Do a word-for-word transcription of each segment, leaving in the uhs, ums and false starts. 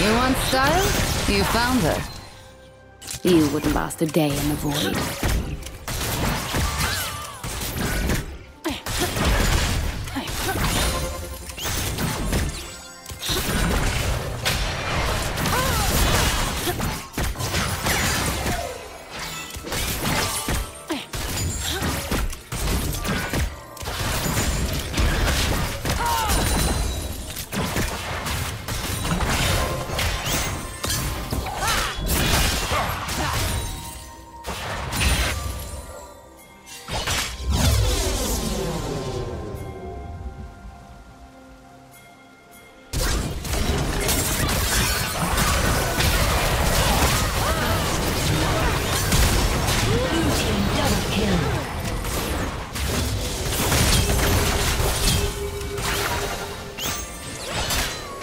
You want style? You found her. You wouldn't last a day in the void.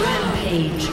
Rampage.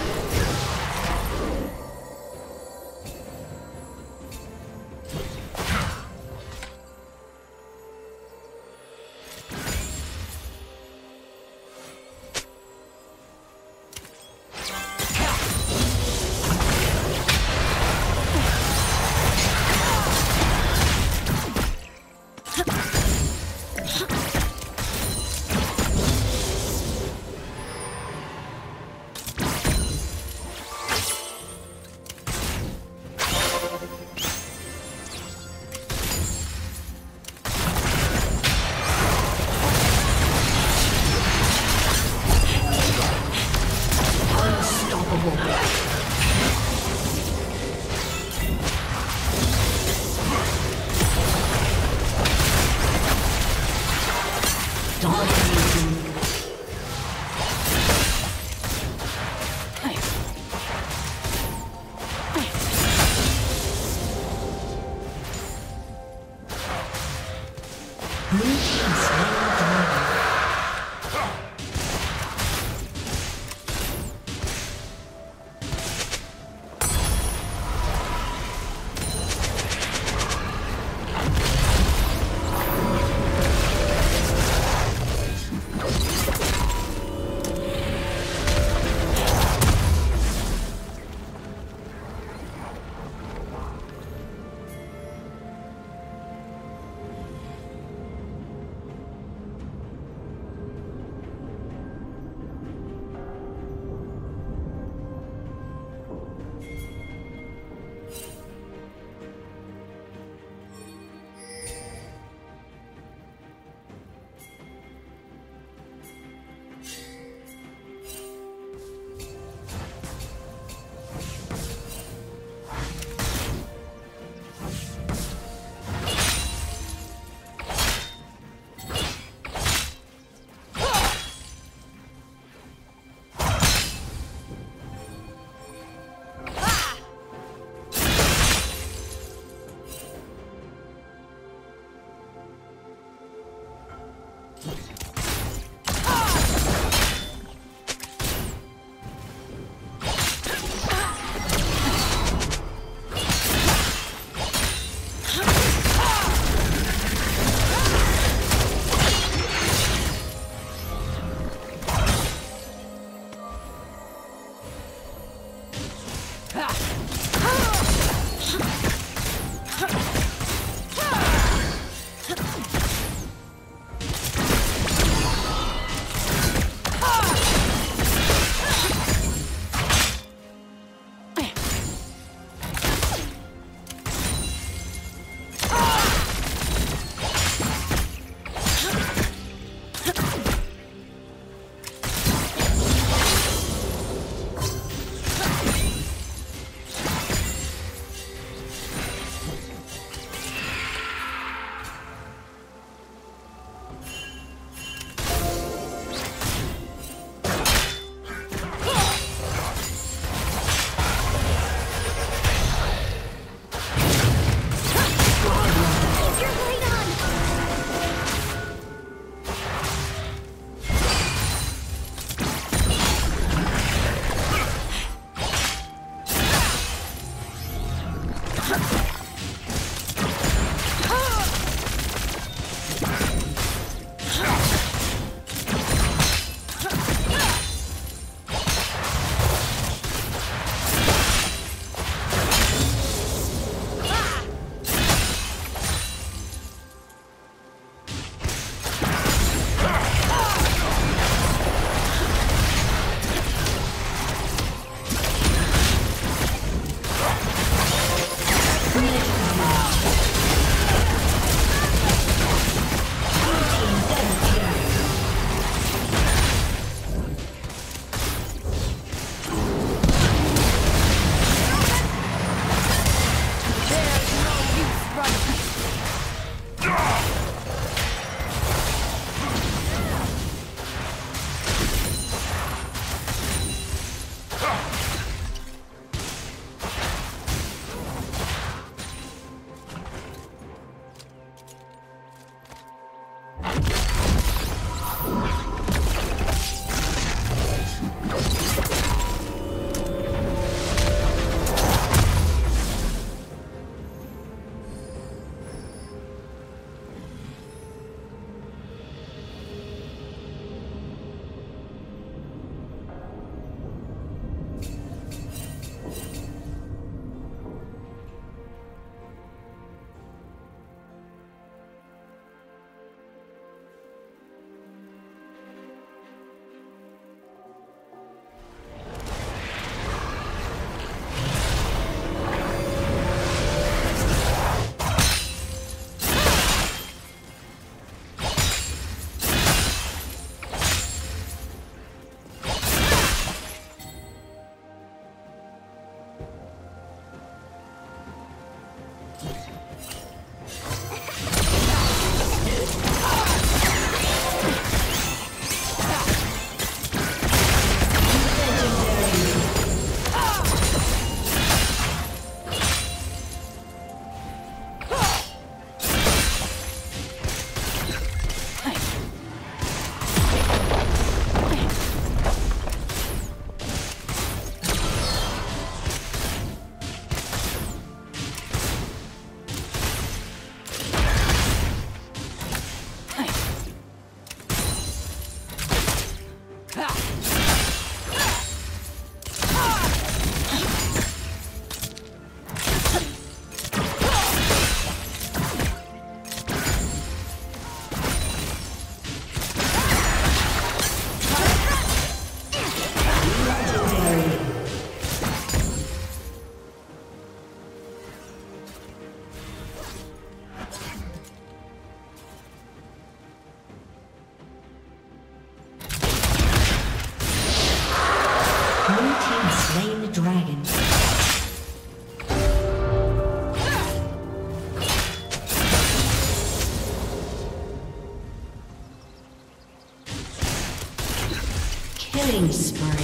Killing spree.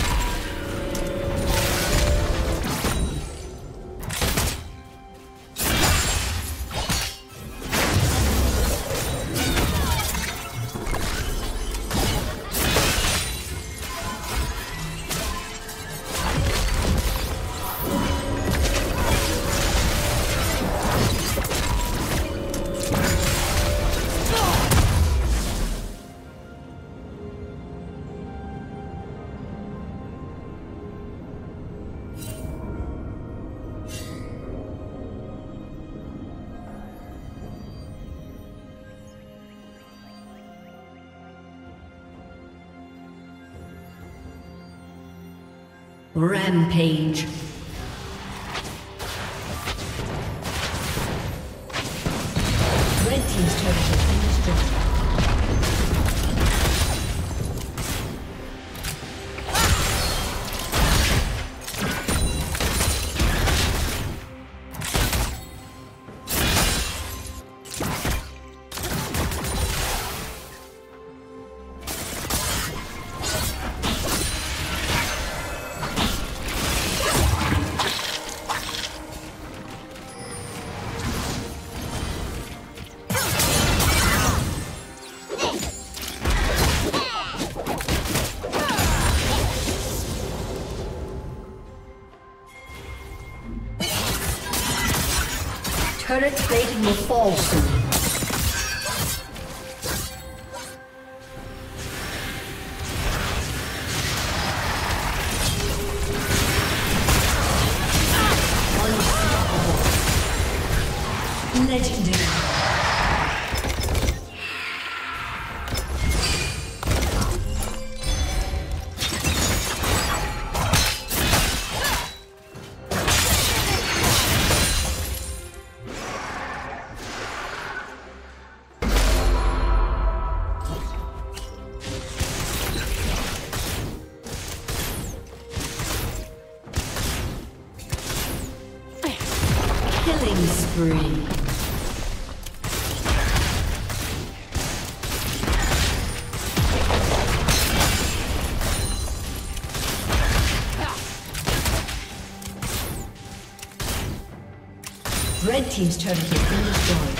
Rampage. Red team's turret has been turret plating will fall soon. Red team's turret has been destroyed.